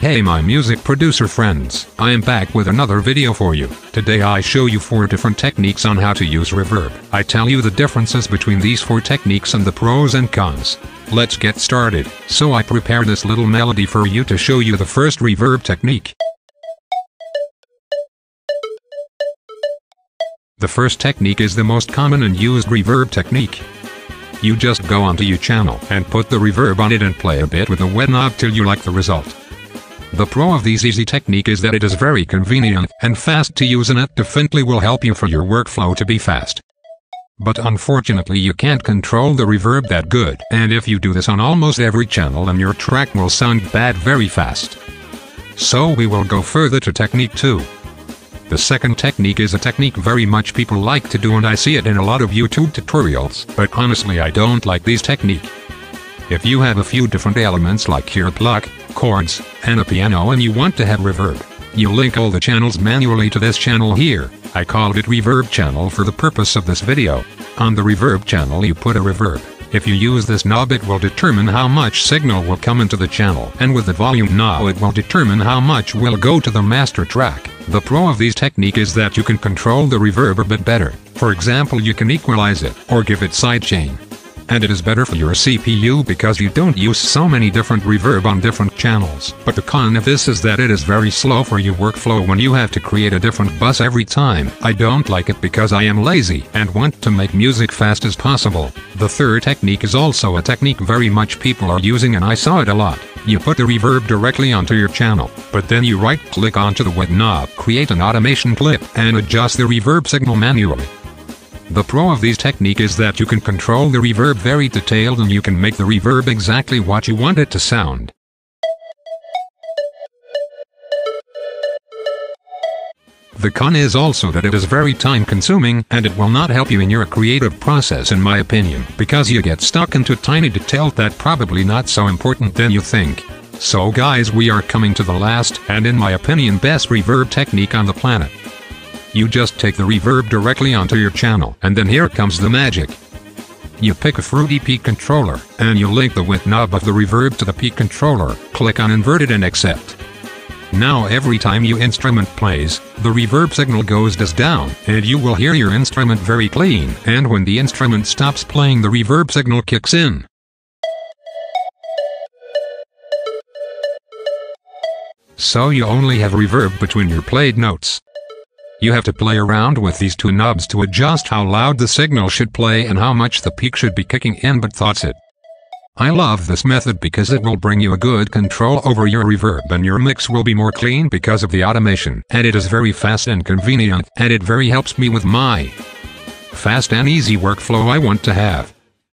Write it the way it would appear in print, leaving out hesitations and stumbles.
Hey my music producer friends, I am back with another video for you. Today I show you 4 different techniques on how to use reverb. I tell you the differences between these 4 techniques and the pros and cons. Let's get started. So I prepared this little melody for you to show you the first reverb technique. The first technique is the most common and used reverb technique. You just go onto your channel and put the reverb on it and play a bit with the wet knob till you like the result. The pro of this easy technique is that it is very convenient and fast to use, and it definitely will help you for your workflow to be fast. But unfortunately you can't control the reverb that good, and if you do this on almost every channel then your track will sound bad very fast. So we will go further to technique 2. The second technique is a technique very much people like to do, and I see it in a lot of YouTube tutorials, but honestly I don't like this technique. If you have a few different elements like your pluck, chords, and a piano and you want to have reverb, you link all the channels manually to this channel here. I called it reverb channel for the purpose of this video. On the reverb channel you put a reverb. If you use this knob it will determine how much signal will come into the channel, and with the volume knob it will determine how much will go to the master track. The pro of this technique is that you can control the reverb a bit better. For example, you can equalize it or give it sidechain. And it is better for your CPU because you don't use so many different reverb on different channels. But the con of this is that it is very slow for your workflow when you have to create a different bus every time. I don't like it because I am lazy and want to make music fast as possible. The third technique is also a technique very much people are using, and I saw it a lot. You put the reverb directly onto your channel, but then you right click onto the wet knob, create an automation clip, and adjust the reverb signal manually. The pro of this technique is that you can control the reverb very detailed, and you can make the reverb exactly what you want it to sound. The con is also that it is very time consuming, and it will not help you in your creative process in my opinion, because you get stuck into tiny details that probably not so important than you think. So guys, we are coming to the last and in my opinion best reverb technique on the planet. You just take the reverb directly onto your channel, and then here comes the magic. You pick a Fruity Peak controller, and you link the width knob of the reverb to the peak controller, click on inverted and accept. Now every time your instrument plays, the reverb signal goes down, and you will hear your instrument very clean, and when the instrument stops playing the reverb signal kicks in. So you only have reverb between your played notes. You have to play around with these 2 knobs to adjust how loud the signal should play and how much the peak should be kicking in, but that's it. I love this method because it will bring you a good control over your reverb, and your mix will be more clean because of the automation, and it is very fast and convenient, and it very helps me with my fast and easy workflow I want to have.